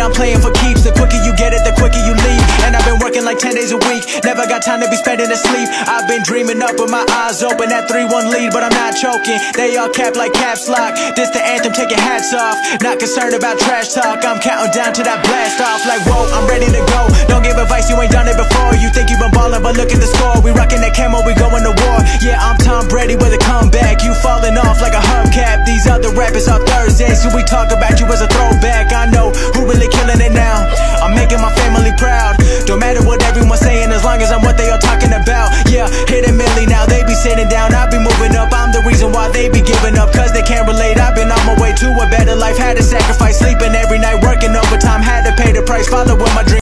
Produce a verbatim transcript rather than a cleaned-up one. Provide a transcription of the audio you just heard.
I'm playing for keeps. The quicker you get it, the quicker you leave. And I've been working like ten days a week. Never got time to be spending asleep. I've been dreaming up with my eyes open. That three one lead, but I'm not choking. They all cap like caps lock. This the anthem, taking hats off. Not concerned about trash talk. I'm counting down to that blast off. Like whoa, I'm ready to go. Don't give advice, you ain't done it before. You think you've been balling, but look at the score. We rocking that camo, we going to war. Yeah, I'm Tom Brady with a comeback. You falling off like a hubcap. These other rappers on Thursdays, who we talk about you as a throwback. I know who really killing it now. I'm making my family proud. Don't matter what everyone's saying, as long as I'm what they are talking about. Yeah, hit a milli now. They be sitting down, I be moving up. I'm the reason why they be giving up, cause they can't relate. I've been on my way to a better life. Had to sacrifice sleeping every night, working overtime. Had to pay the price, following my dream.